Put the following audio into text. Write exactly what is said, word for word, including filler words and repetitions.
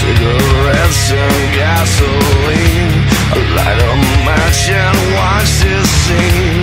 cigarettes and gasoline. I light a match and watch this scene.